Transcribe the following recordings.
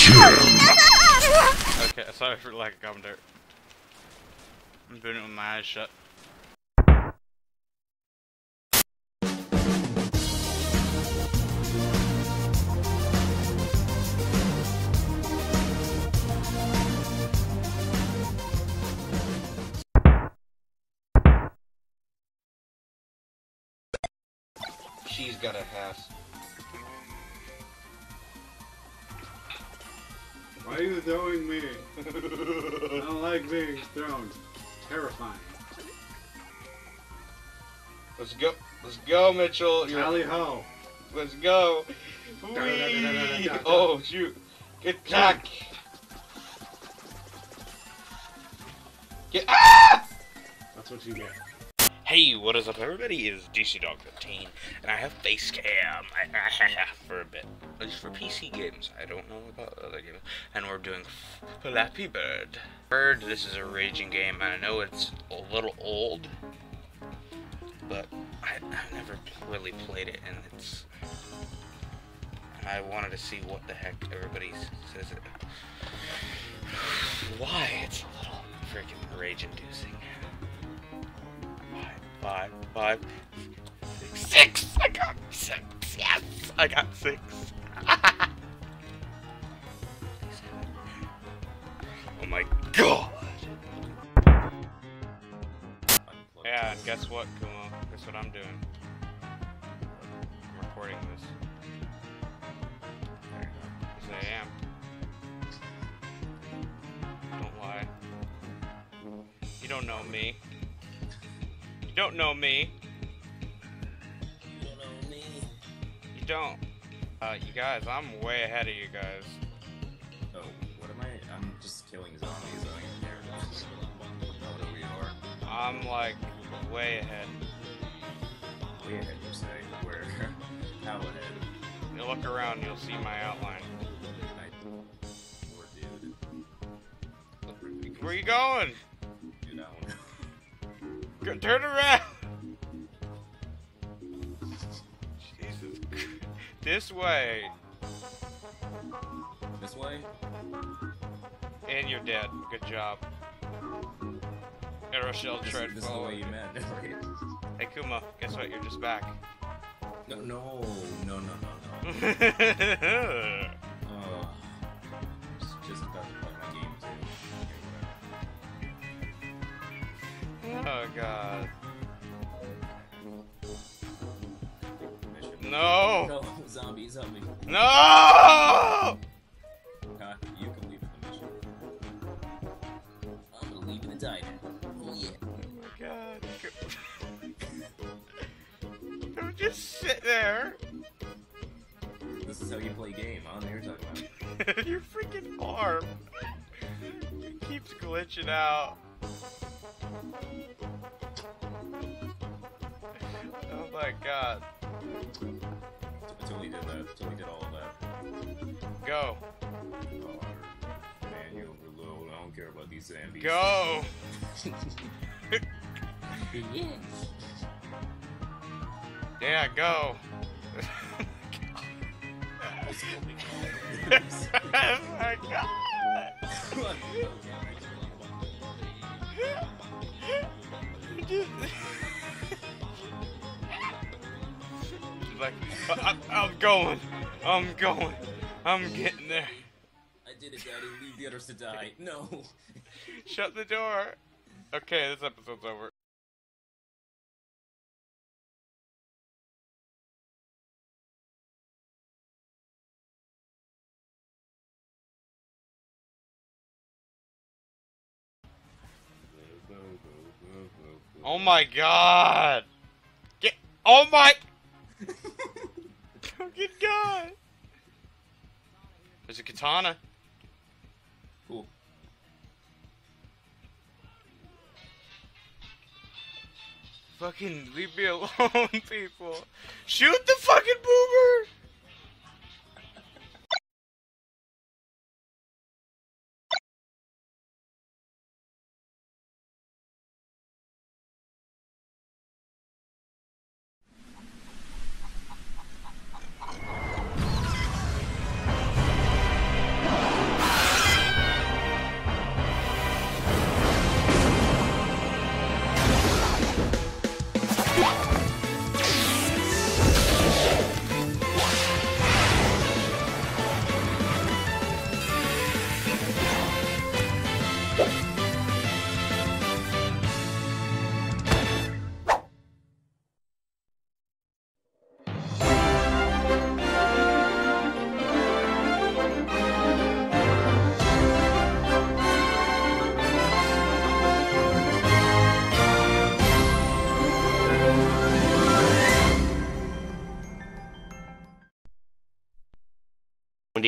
Okay, sorry for lack of commentary. I'm doing it with my eyes shut. She's got a pass. Why are you throwing me? I don't like being thrown. Terrifying. Let's go, Mitchell. Tally ho. Let's go. Whee! Oh shoot! Get back. Get ah! That's what you get. Hey, what is up everybody? It's DCDog13, and I have Facecam for a bit. At least for PC games, I don't know about other games. And we're doing Flappy Bird. This is a raging game, and I know it's a little old, but I've never really played it, and it's... I wanted to see what the heck everybody says it. Why? It's a little freaking rage-inducing. 5, 5, 6, 6! I got 6! Yes! I got 6! Oh my god! Yeah, and guess what, Kumo? Guess what I'm doing? I'm recording this. There you go. Because I am. Don't lie. You don't know me. You don't know me. You don't know me. You don't. You guys, I'm way ahead of you guys. Oh, what am I? I'm just killing zombies. I don't even care. I'm like way ahead. Way ahead, you say? Where? How ahead? You look around, you'll see my outline. Where are you going? Turn around! Jesus. This way. This way? And you're dead. Good job. Aeroshell tread this forward. This is the way you meant. Hey Kuma, guess what? You're just back. No. Just about to play my game too. Oh god. No! No, zombies, zombie. No! You can leave the mission. I'm gonna leave in the diner. Oh yeah. Oh my god. Don't just sit there. This is how you play game, huh? You're talking about. Your freaking arm. It keeps glitching out. Oh my god. I totally did that. I totally did all of that. Go. Manual reload. I don't care about these zombies. Go! Yes. Yeah, go. Oh my god. Like, I'm going. I'm getting there. I did it, Daddy. Leave the others to die. No. Shut the door. Okay, this episode's over. Oh my god! Get- Oh my- Don't get gone! There's a katana. Cool. Fucking leave me alone, people. Shoot the fucking boomer!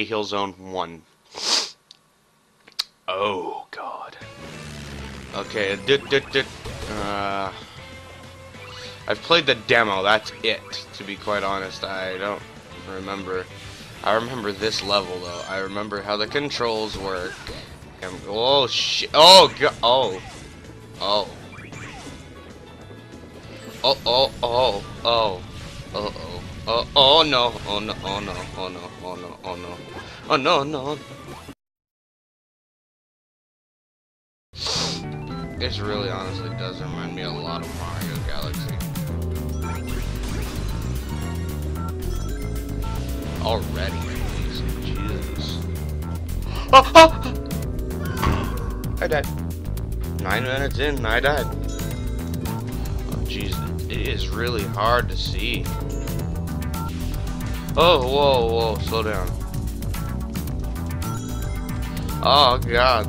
Happy Hill Zone 1. Oh, God. Okay, I've played the demo, that's it, to be quite honest. I don't remember. I remember this level, though. I remember how the controls work. And, oh, shit. Oh, God. Oh. Oh. Oh, oh, oh, oh. Oh, oh. Oh, oh, no. Oh, no. Oh, no. Oh, no. Oh, no. Oh, no. Oh, no, no. This really honestly does remind me a lot of Mario Galaxy. Already, at least. Jesus. Oh, oh! I died. 9 minutes in, I died. Oh, jeez. It is really hard to see. Oh, whoa, whoa. Slow down. Oh, God.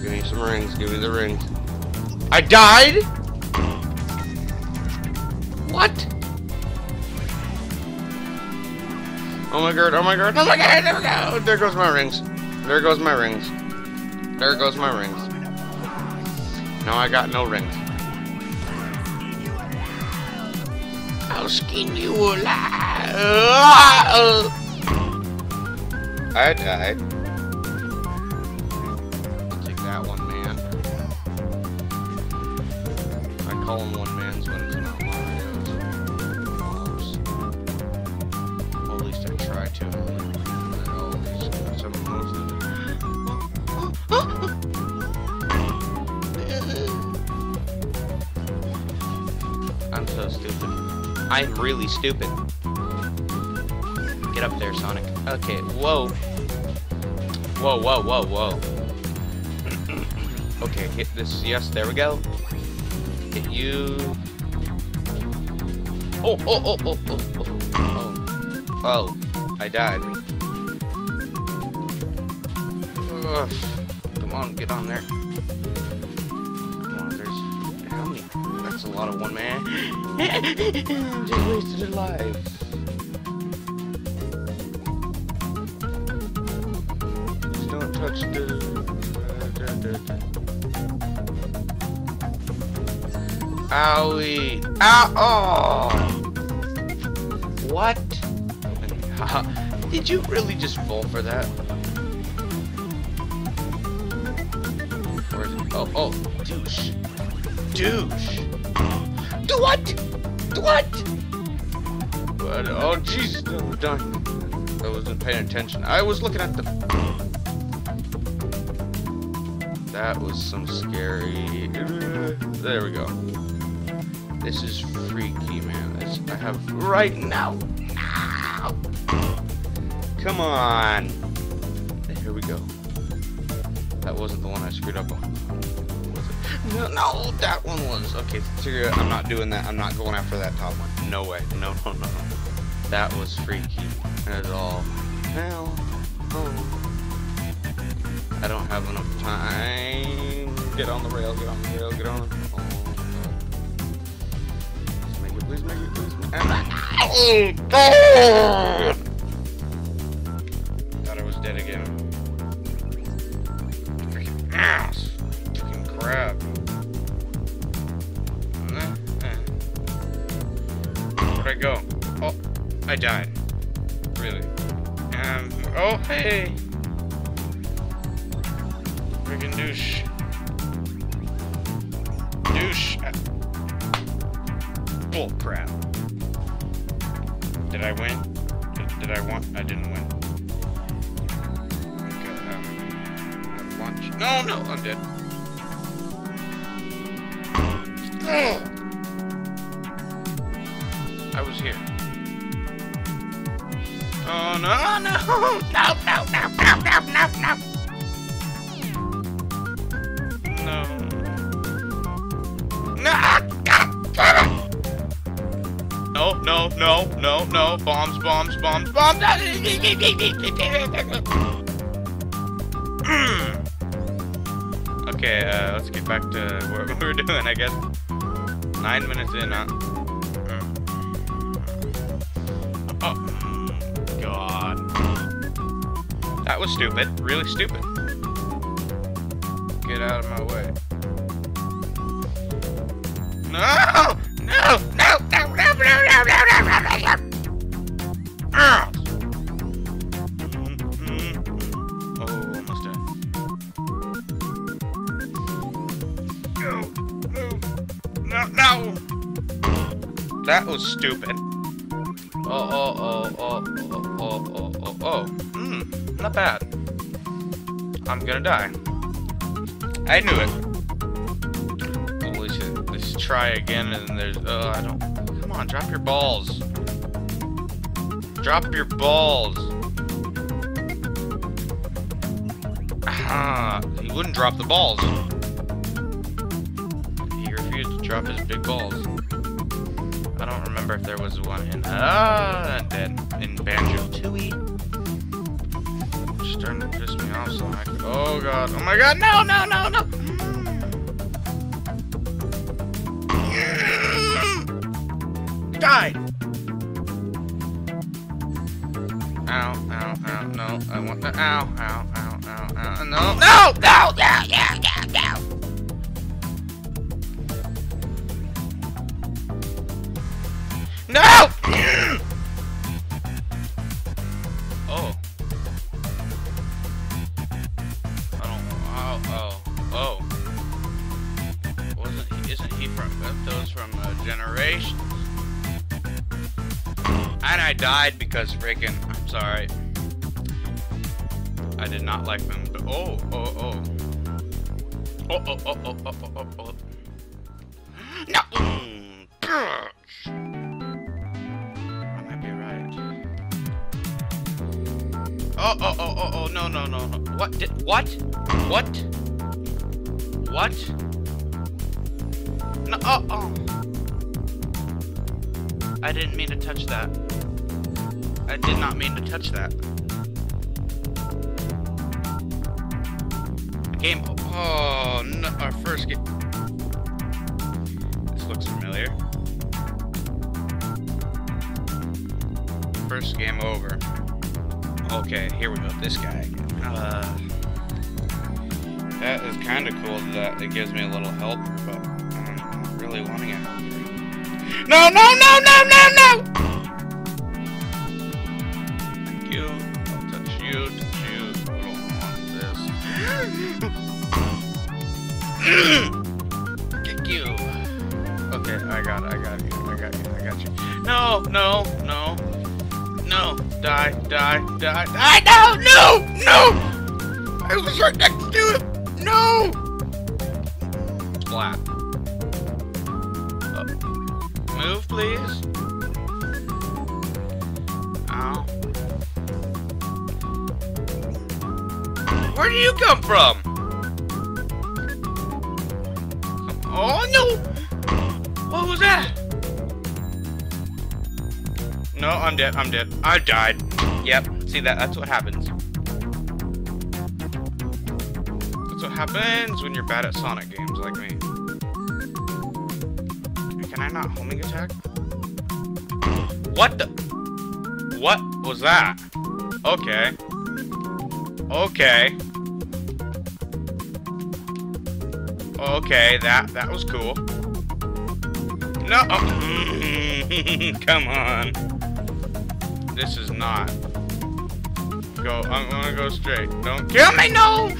Give me some rings. Give me the rings. I died?! What?! Oh my god, oh my god, oh my god, there we go! There goes my rings. There goes my rings. There goes my rings. Now I got no rings. I'll skin you alive! I died. I'll take that one man. I call him one man's when it's not Mario's. Well, at least I try to. I always some of those that I'm so stupid. I'm really stupid. Get up there, Sonic. Okay, whoa. Whoa, whoa, whoa, whoa. Okay, hit this. Yes, there we go. Hit you. Oh, oh, oh, oh, oh, oh. Oh, oh. I died. Ugh. Come on, get on there. A lot of one man. Just wasted a life. Just don't touch the. Owie! Ow! Oh! What? Did you really just fall for that? Where is it? Oh! Oh! Douche! Douche! Do what? Do what? But, oh, jeez. No, done. I wasn't paying attention. I was looking at the... That was some scary... There we go. This is freaky, man. This I have right now. Ow! Come on. Here we go. That wasn't the one I screwed up on. No, no, that one was. Okay, I'm not doing that. I'm not going after that top one. No way. No, no, no. That was freaky. That is all. Hell. Oh. I don't have enough time. Get on the rail. Get on the rail. Get on the rail. Please make it. Please make it. Please make it. Oh, God. Thought I was dead again. Freaking ass. Freaking crap. Where'd I go? Oh, I died. Really? Oh, hey! Freaking douche. Douche. Bull crap. Did I win? Did I want? I didn't win. Okay, have lunch. No, no, I'm dead. Oh! I was here. Oh no, oh, no, no, no, no, no, no, no, no. No. No, no, no, no, no. Bombs, bombs, bombs, bombs. Okay, let's get back to what we were doing, I guess. 9 minutes in, huh? Oh, God. That was stupid. Really stupid. Get out of my way. No! No! No! No! No! No! No! No! No! No! Oh, almost done. Go! Move! No! No! That was stupid. Oh. Not bad. I'm gonna die. I knew it. Well, let's try again, and there's... I don't... Come on, drop your balls. Drop your balls. Ah, he wouldn't drop the balls. He refused to drop his big balls. I don't remember if there was one in... in Banjo-Tooie. Starting to piss me off, Sonic. Oh god, oh my god, no, no, no, no! Died! Ow, ow, ow, no, I want the ow, ow, ow, ow, ow, no, no, no, no, no, no, no! No! Generations. And I died because freaking, I'm sorry. I did not like them. But oh. No! I might be right. Oh, no. What did, what? No, I didn't mean to touch that. I did not mean to touch that. Game. Oh, no, our first game. This looks familiar. First game over. Okay, here we go. This guy again. That is kind of cool that it gives me a little help, but I'm not really wanting it. No! Thank you. I'll touch you, I don't want this. Kick you. Okay, I got you. No. Die. No! I was right next to him! No! Flat. Move, please. Ow. Where do you come from? Oh, no! What was that? No, I'm dead. I died. Yep, see that? That's what happens. That's what happens when you're bad at Sonic games like me. Can I not homing attack? What the? What was that? Okay, that was cool. No, oh. Come on. This is not. Go, I'm gonna go straight. Don't kill me, no!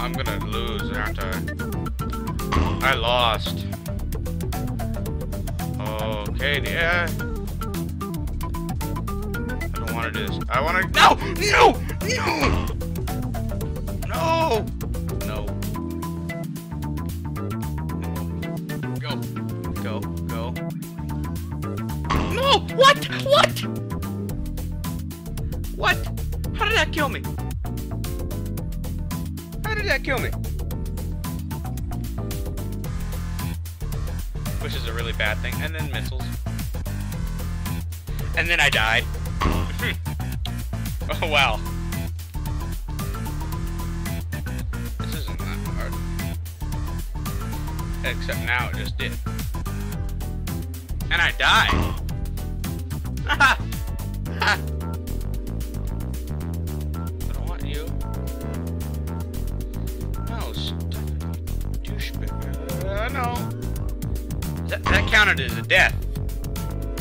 I'm gonna lose, aren't I? I lost. Okay, yeah. I don't wanna do this. I wanna. No! Go. No! What? How did that kill me? How did that kill me? Which is a really bad thing. And then missiles. And then I died. Oh, wow. This isn't that hard. Except now it just did. And I died. no. That counted as a death.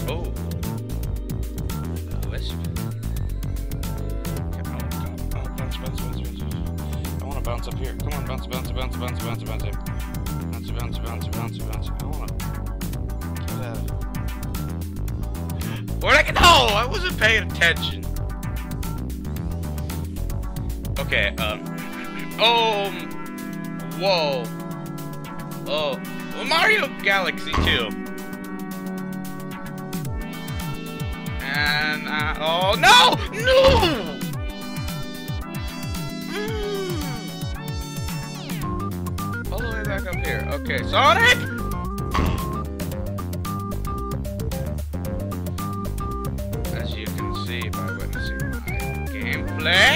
Oh. Wisp. Oh, bounce, bounce, bounce, bounce. I want to bounce up here. Come on, bounce, bounce, bounce, bounce, bounce, bounce. Bounce, bounce, bounce, bounce, bounce. I want to get out of here. Where'd I get? No, I wasn't paying attention. Okay, oh, whoa. Oh, well, Mario Galaxy 2. And, oh, no! No! All the way back up here. Okay, Sonic! As you can see by witnessing my gameplay.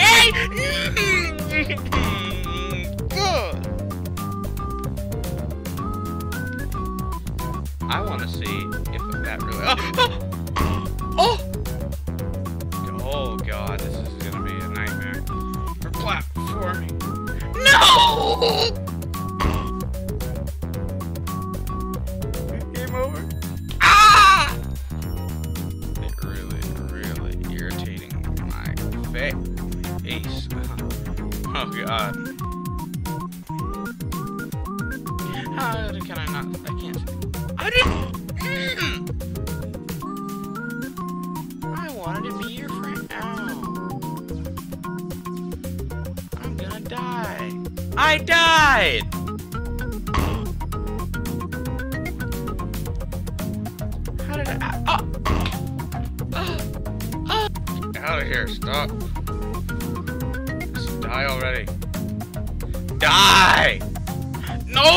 I want to see if that really. Oh! Oh! Oh god, this is gonna be a nightmare for platforming. No! Game over. Ah! It really irritating my face. Oh god. How can I not? I can't. I wanted to be your friend. Ow. I'm gonna die. I died! How did I... Oh. Oh. Oh. Get out of here, stop. Just die already. Die! No!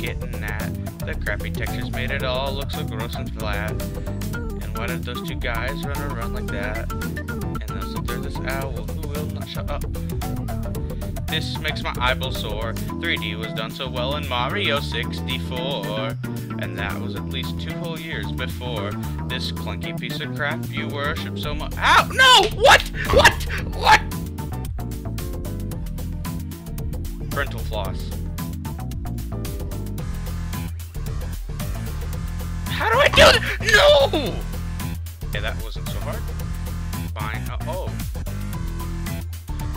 Getting that. The crappy textures made it all look so gross and flat. And why did those two guys run around like that? And there's this owl who will not shut up. This makes my eyeballs sore. 3D was done so well in Mario 64. And that was at least 2 whole years before. This clunky piece of crap you worship so much. Ow! No! What? What? What? Frontal floss. How do I do that? No! Okay, that wasn't so hard. Fine. Oh.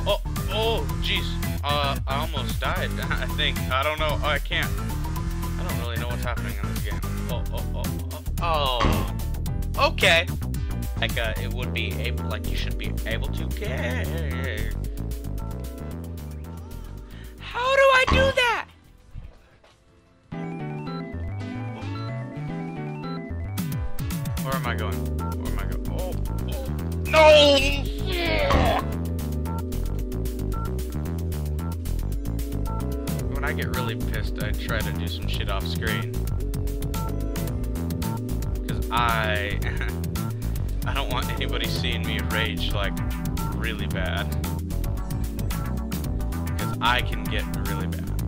Oh, oh, jeez. I almost died, I think. I don't know. I can't. I don't really know what's happening in this game. Oh, oh, oh, oh. Oh. Okay. Like, it would be able, like, you should be able to get. How do I do that? Where am I going? Where am I going? Oh, oh. No! Yeah. When I get really pissed, I try to do some shit off screen. Because I... I don't want anybody seeing me rage, like, really bad. Because I can get really bad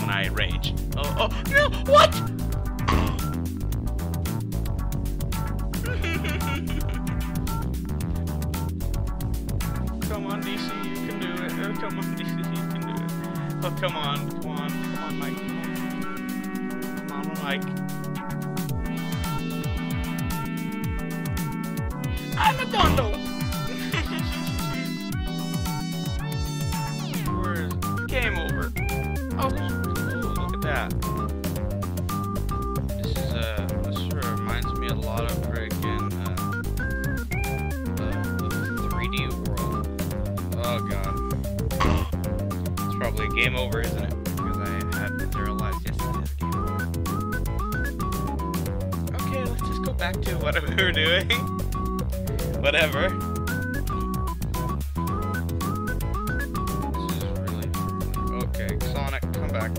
when I rage. Oh, oh, no! What?! Come on, DC, you can do it. Oh, come on, DC, you can do it. Oh, come on, come on, come on, Mike. Come on, Mike. I'm a gondola! Where is game over? Oh, look at that. This is, this sure reminds me a lot of friggin', the 3D world. Oh god. It's probably game over, isn't it? Because I had to realize yesterday it's game over. Okay, let's just go back to what we were doing. Whatever. This is really... Okay, Sonic, come back.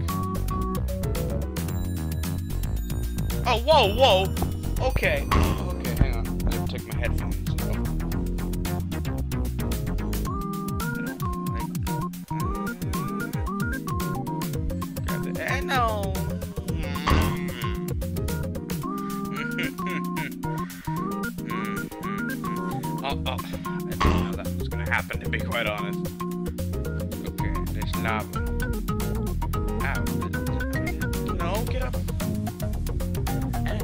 Oh, whoa, whoa! Okay. Okay, hang on. I have to take my headphones. No. Oh, oh. I didn't know that was gonna happen, to be quite honest. Okay, there's no knob. Ow. No, get up. And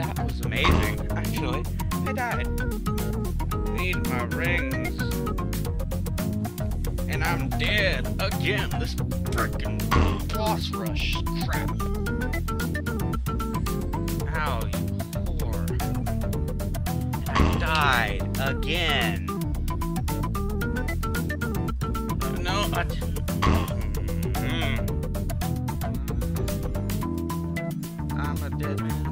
that was amazing, actually. I died. I need my rings. And I'm dead again. This frickin' boss rush crap. Ow, you poor. And I died again. No, I didn't. I'm a dead man.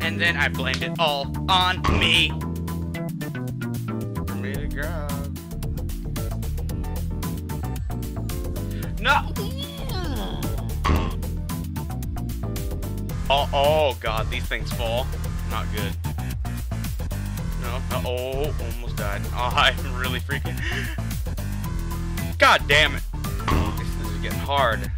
And then I blamed it all on me. For me to God. No. Oh, oh God, these things fall. Not good. No. Oh, almost died. Oh, I'm really freaking. God damn it. This is getting hard.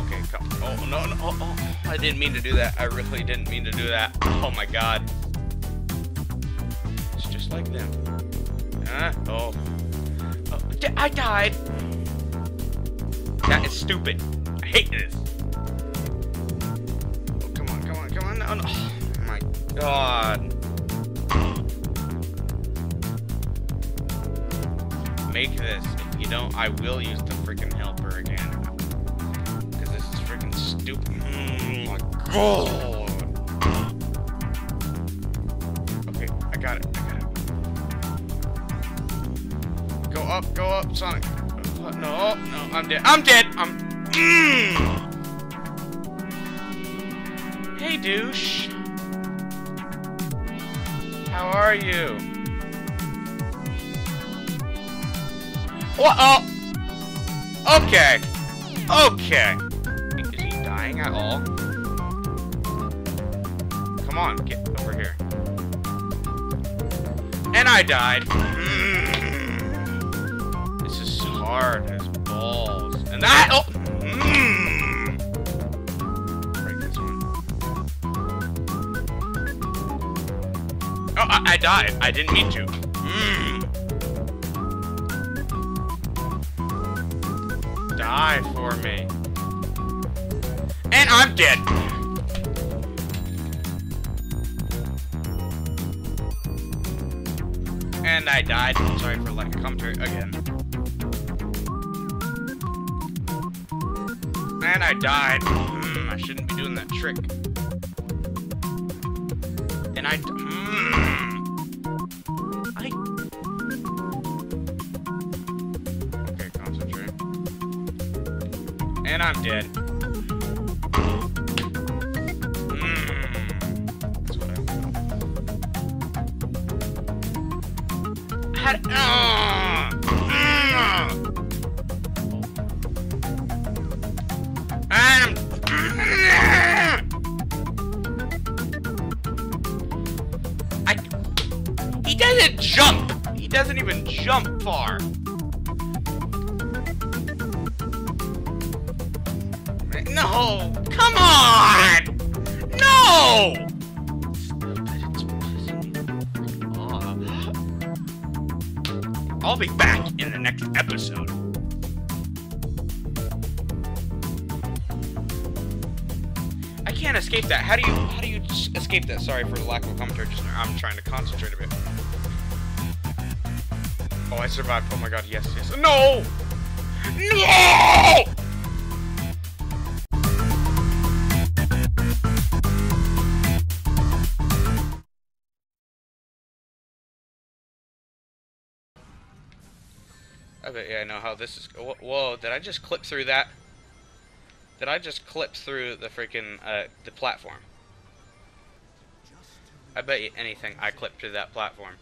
Okay, come. Oh, no, no. Oh, oh. I didn't mean to do that. I really didn't mean to do that. Oh, my God. It's just like them. Oh. Oh. I died. That is stupid. I hate this. Oh, come on, come on, come on. No, no. Oh, my God. Make this. If you don't, I will use the freaking helper again. Because this is freaking stupid. Oh my God. Okay, I got it. I got it. Go up, Sonic. No, no, I'm dead. I'm dead. I'm. Hey, douche. How are you? What? Oh! Okay. Okay. Is he dying at all? Come on, get over here. And I died. This is hard as balls. And that. Oh! Break this one. Oh, I died. I didn't mean to. Die for me. And I'm dead. And I died. Sorry for lack of commentary again. And I died. I shouldn't be doing that trick. And I. And I'm dead. That's what I want. He doesn't jump! He doesn't even jump far. No! Come on! No! I'll be back in the next episode. I can't escape that. How do you escape that? Sorry for the lack of commentary. Just I'm trying to concentrate a bit. Oh, I survived. Oh my God! Yes, yes. No! No! I bet yeah, I know how this is. Whoa! Did I just clip through that? Did I just clip through the freaking the platform? I bet you anything I clipped through that platform.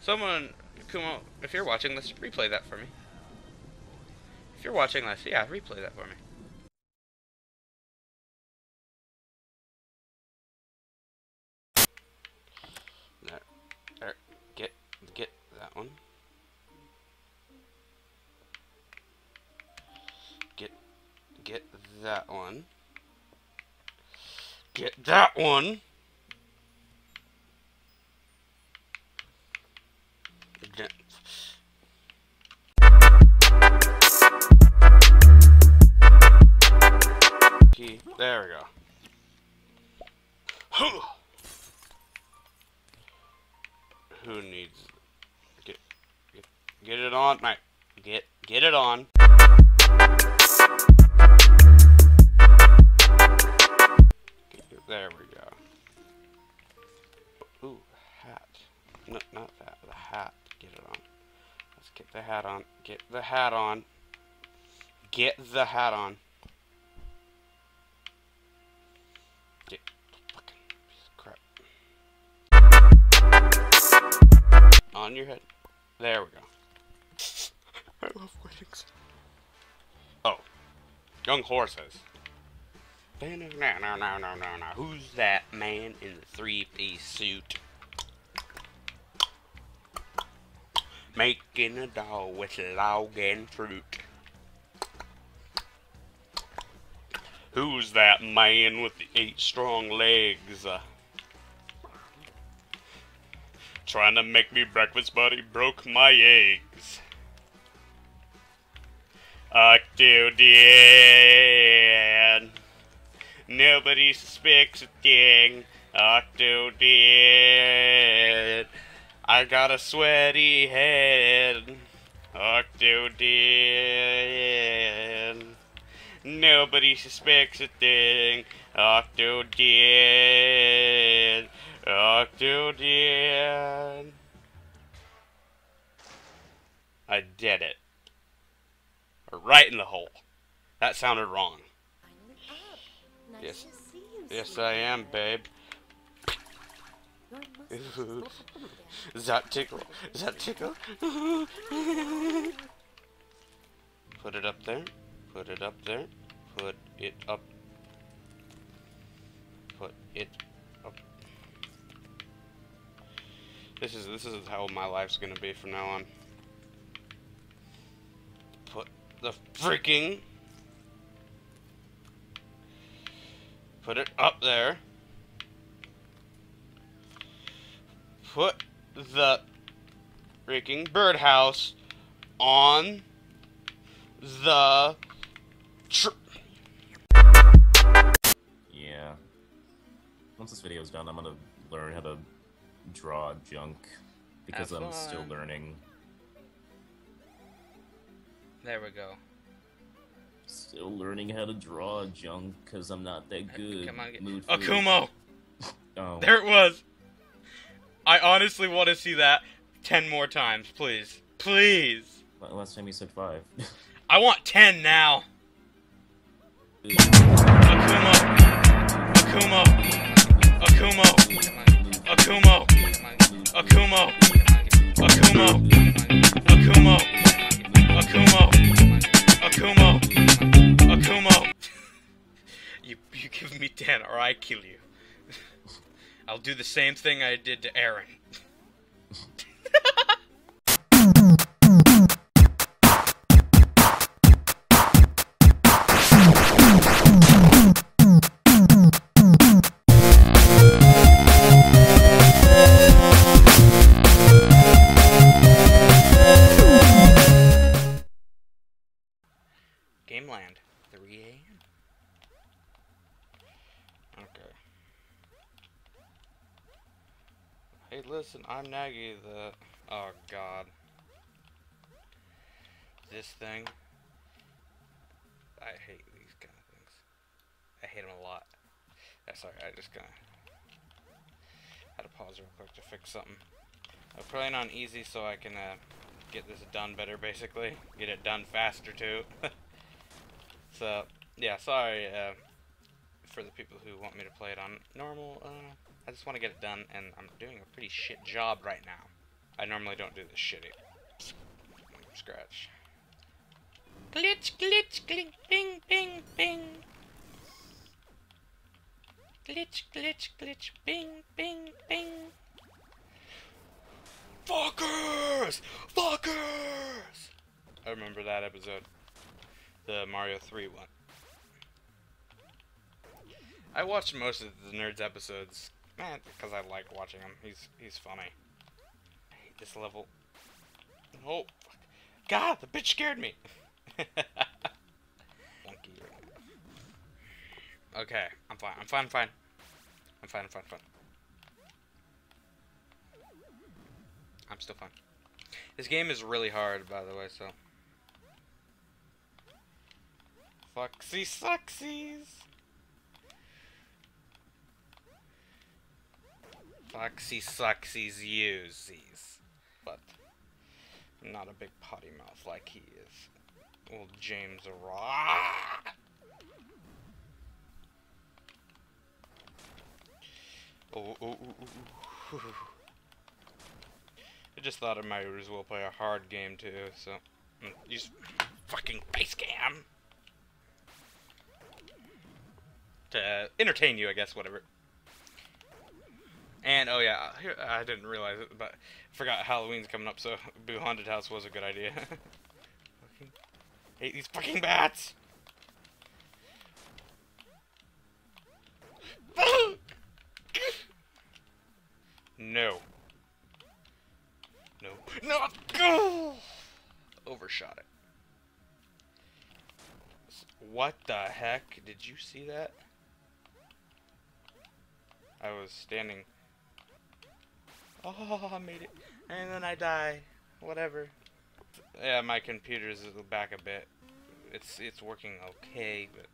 Someone, Kumo, if you're watching this, replay that for me. If you're watching this, yeah, replay that for me. There, get that one. Get that one. Get that one. There we go. Who needs it? Get it on, mate. Get it on. There we go. Ooh, hat. No, not that. The hat. Get it on. Let's get the hat on. Get the hat on. Get the hat on. Get the fucking piece of crap. On your head. There we go. I love weddings. Oh. Young horses. No. Who's that man in the three-piece suit? Making a doll with log and fruit. Who's that man with the 8 strong legs? Trying to make me breakfast, but he broke my eggs. Octodad. Nobody suspects a thing. Octodad. I got a sweaty head. Octodad. Nobody suspects a thing. Octodad. Octodad. I did it. Right in the hole. That sounded wrong. Nice yes, see you, yes I am, babe. Does that tickle? Does that tickle? Put it up there. Put it up there. Put it up. Put it up. This is how my life's gonna be from now on. Put the freaking. Put it up there. Put the freaking birdhouse on the yeah. Once this video is done, I'm gonna learn how to draw junk because I'm still learning. There we go. Still learning how to draw junk because I'm not that good. Come on, Akumo! Oh. There it was! I honestly want to see that 10 more times, please. Please! Last time you said 5. I want 10 now! Akumo! Akumo! Akumo! Akumo! Akumo! Akumo! Akumo! Akumo! Akumo! Akumo! You give me 10 or I kill you. I'll do the same thing I did to Aaron. Gameland. 3 AM. Okay. Hey, listen, I'm Nagy the... Oh, God. This thing. I hate these kind of things. I hate them a lot. That's alright, I just kinda... had to pause real quick to fix something. I'm playing on easy so I can, get this done better, basically. Get it done faster, too. So, yeah, sorry, for the people who want me to play it on normal, I just want to get it done, and I'm doing a pretty shit job right now. I normally don't do this shitty. Scratch. Glitch, glitch, glitch, bing, bing, bing. Glitch, glitch, glitch, bing, bing, bing. Fuckers! Fuckers! I remember that episode. The Mario 3 one. I watched most of the Nerds episodes, man, because I like watching him. He's funny. I hate this level. Oh, fuck. God, the bitch scared me. Monkey. Okay, I'm fine. I'm still fine. This game is really hard, by the way, so. Foxy Soxies! Foxy Soxies uses. But I'm not a big potty mouth like he is. Old James Rock. Oh. I just thought I might as well play a hard game too, so use fucking face cam to entertain you, I guess, whatever. And oh yeah, I didn't realize it, but I forgot Halloween's coming up, so Boo Haunted House was a good idea. Hate these fucking bats. No. No. No! Go! Overshot it. What the heck? Did you see that? I was standing. Oh, I made it. And then I die. Whatever. Yeah, my computer's back a bit. It's working okay, but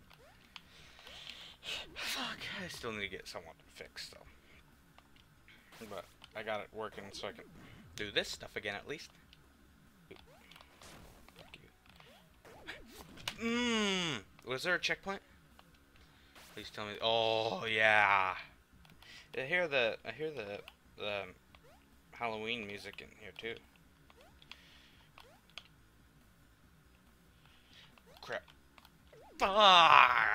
fuck, I still need to get someone fixed though. But I got it working, so I can do this stuff again at least. Mmm. Was there a checkpoint? Please tell me. Oh yeah. I hear the Halloween music in here too. Crap. Fuck.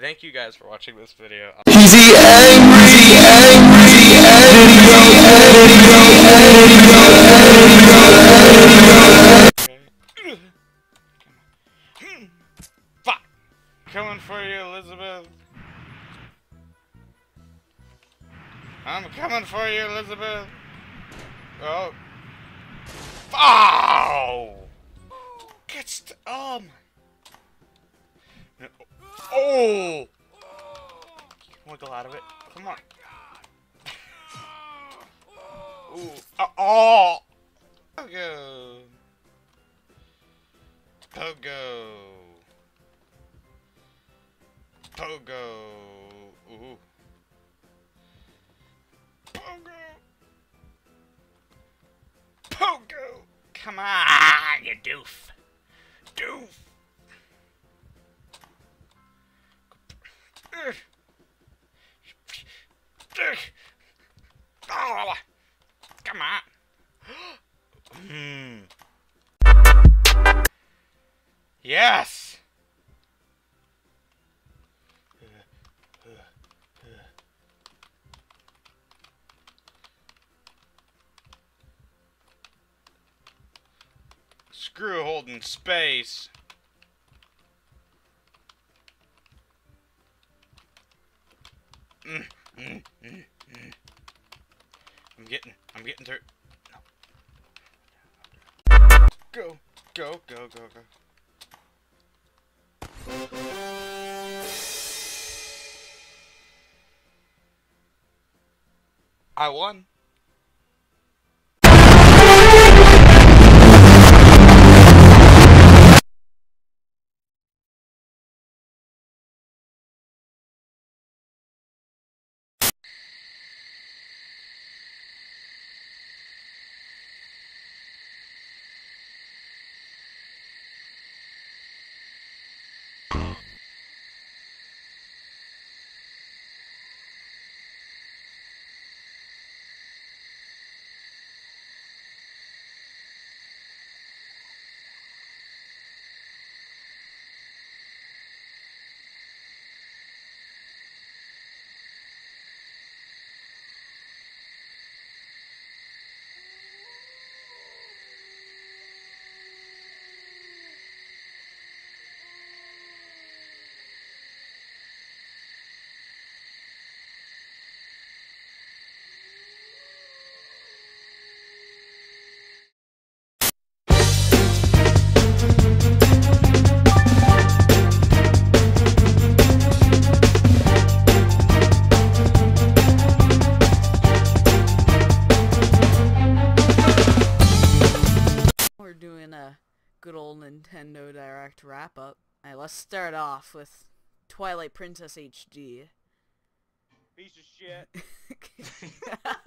Thank you guys for watching this video. Fuck. Coming for you, Elizabeth. I'm coming for you, Elizabeth. Oh. Oh. Oh! Wiggle out of it. Come on. Ooh. Oh! Pogo. Pogo. Pogo. Ooh. Pogo. Pogo. Come on, you doof. Doof. Come on. Yes. Screw holding space. I'm getting through. No. Go. I won. Nintendo Direct wrap-up. Alright, let's start off with Twilight Princess HD. Piece of shit.